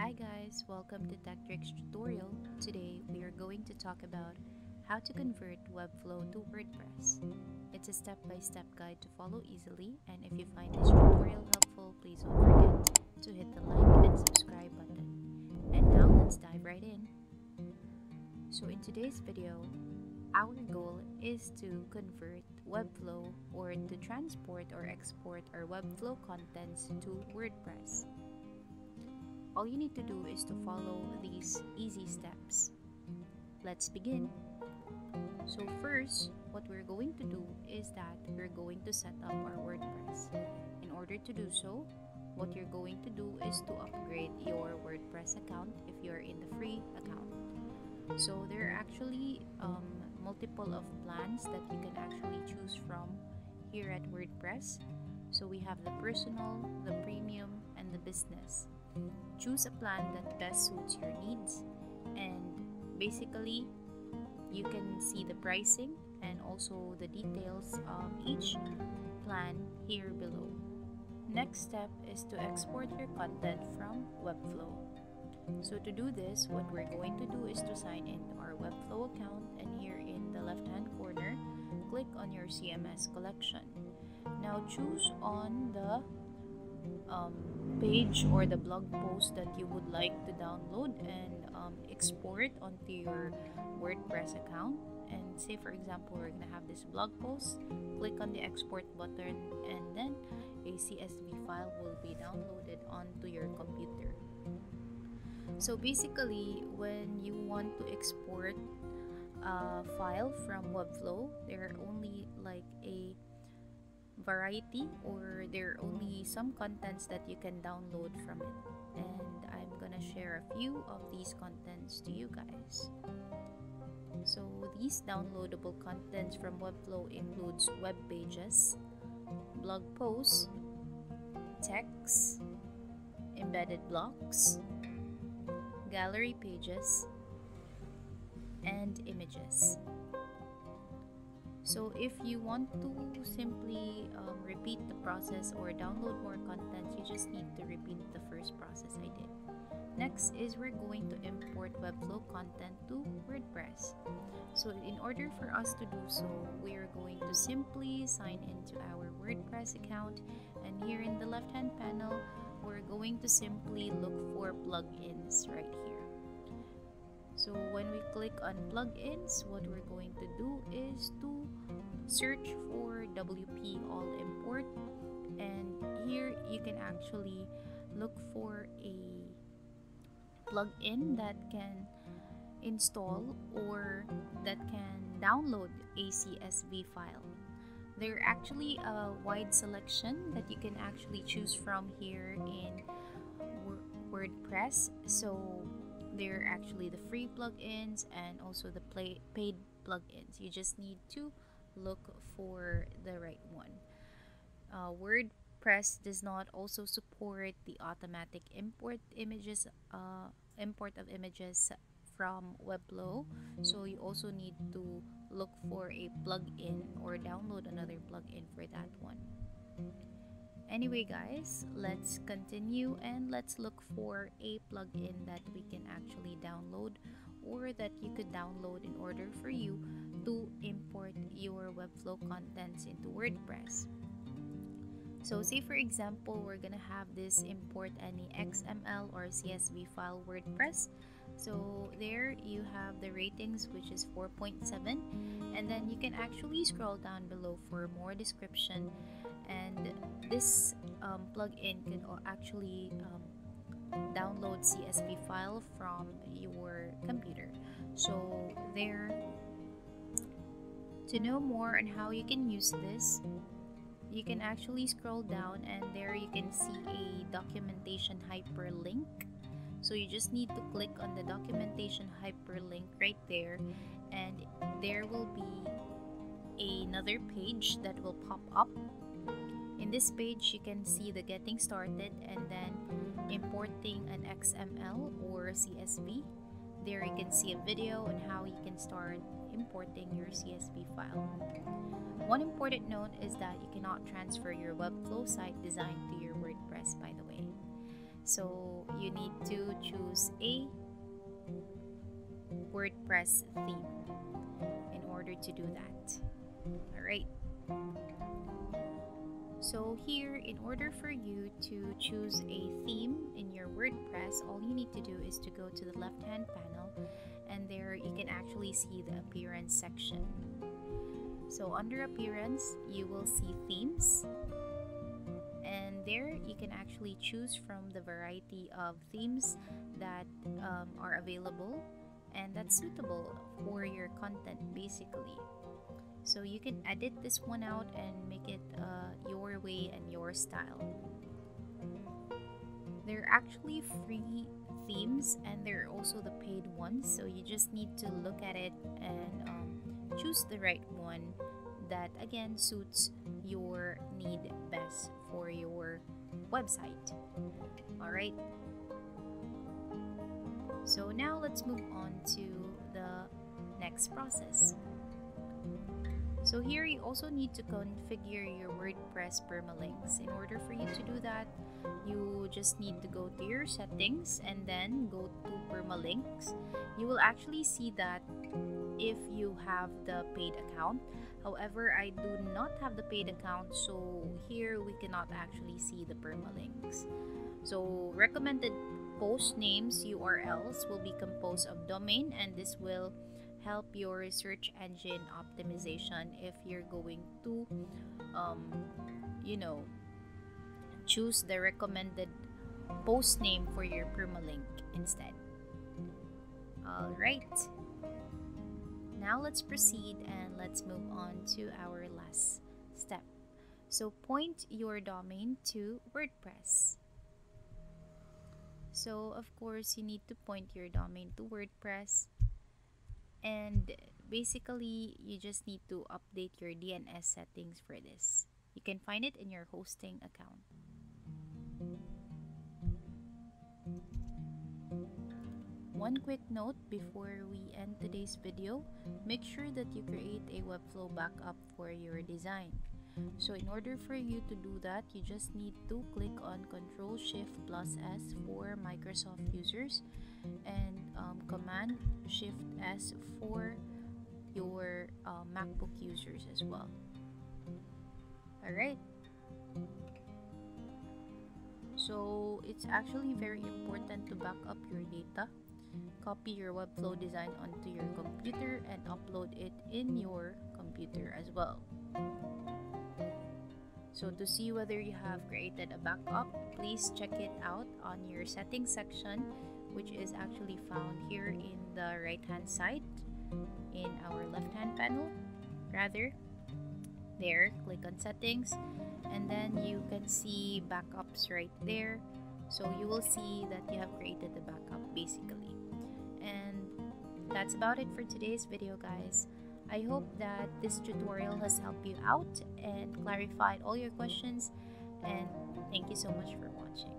Hi guys, welcome to TechTricks tutorial. Today we are going to talk about how to convert Webflow to WordPress. It's a step-by-step guide to follow easily, and if you find this tutorial helpful, please don't forget to hit the like and subscribe button. And now let's dive right in. So in today's video, our goal is to convert Webflow or to transport or export our Webflow contents to WordPress. All you need to do is to follow these easy steps. Let's begin. So first, what we're going to do is that we're going to set up our WordPress. In order to do so, what you're going to do is to upgrade your WordPress account if you're in the free account. So there are actually multiple of plans that you can actually choose from here at WordPress. So we have the personal, the premium, and the business. Choose a plan that best suits your needs, and basically you can see the pricing and also the details of each plan here below. Next step is to export your content from Webflow. So to do this, what we're going to do is to sign into our Webflow account, and here in the left hand corner, click on your CMS collection. Now choose on the page or the blog post that you would like to download and export onto your WordPress account. And say for example, we're gonna have this blog post, click on the export button, and then a CSV file will be downloaded onto your computer. So basically, when you want to export a file from Webflow, there are only like a variety, or there are only some contents that you can download from it, and I'm gonna share a few of these contents to you guys. So these downloadable contents from Webflow includes web pages, blog posts, text, embedded blocks, gallery pages, and images. So if you want to simply repeat the process or download more contents, you just need to repeat the first process I did. Next is we're going to import Webflow content to WordPress. So in order for us to do so, we are going to simply sign into our WordPress account, and here in the left hand panel, we're going to simply look for plugins right here. So when we click on plugins, what we're going to do is to search for WP All Import, and here you can actually look for a plugin that can install or that can download a CSV file. There are actually a wide selection that you can actually choose from here in WordPress. So there are actually the free plugins and also the paid plugins. You just need to look for the right one. WordPress does not also support the automatic import of images from Webflow, so you also need to look for a plugin or download another plugin for that one. Anyway guys, let's continue and let's look for a plugin that we can actually download, or that you could download in order for you to import your Webflow contents into WordPress. So say for example, we're gonna have this import any XML or CSV file WordPress. So there you have the ratings, which is 4.7, and then you can actually scroll down below for more description. And this plugin can actually download CSV file from your computer. So there, to know more on how you can use this, you can actually scroll down, and there you can see a documentation hyperlink. So you just need to click on the documentation hyperlink right there, and there will be another page that will pop up. In this page, you can see the getting started and then importing an XML or CSV. There you can see a video on how you can start importing your CSV file. One important note is that you cannot transfer your Webflow site design to your WordPress, by the way. So you need to choose a WordPress theme in order to do that. Alright. So here, in order for you to choose a theme in your WordPress, all you need to do is to go to the left-hand panel, and there you can actually see the appearance section. So under appearance, you will see themes, and there you can actually choose from the variety of themes that are available and that's suitable for your content basically. So you can edit this one out and make it your way and your style. There are actually free themes and there are also the paid ones, so you just need to look at it and choose the right one that again suits your need best for your website. Alright, so now let's move on to the next process. So here you also need to configure your WordPress permalinks. In order for you to do that, you just need to go to your settings and then go to permalinks. You will actually see that if you have the paid account. However, I do not have the paid account, so here we cannot actually see the permalinks. So recommended post names URLs will be composed of domain, and this will help your search engine optimization if you're going to choose the recommended post name for your permalink instead. Alright, now let's proceed and let's move on to our last step. So point your domain to WordPress. So of course you need to point your domain to WordPress, and basically you just need to update your DNS settings for this. You can find it in your hosting account. One quick note before we end today's video, make sure that you create a Webflow backup for your design. So in order for you to do that, you just need to click on Ctrl+Shift+S for Microsoft users and Command+Shift+S for your MacBook users as well. Alright, so it's actually very important to back up your data. Copy your Webflow design onto your computer and upload it in your computer as well. So to see whether you have created a backup, please check it out on your settings section, which is actually found here in the right hand side in our left hand panel. There, click on settings and then you can see backups right there. So you will see that you have created the backup basically. And that's about it for today's video, guys. I hope that this tutorial has helped you out and clarified all your questions, and thank you so much for watching.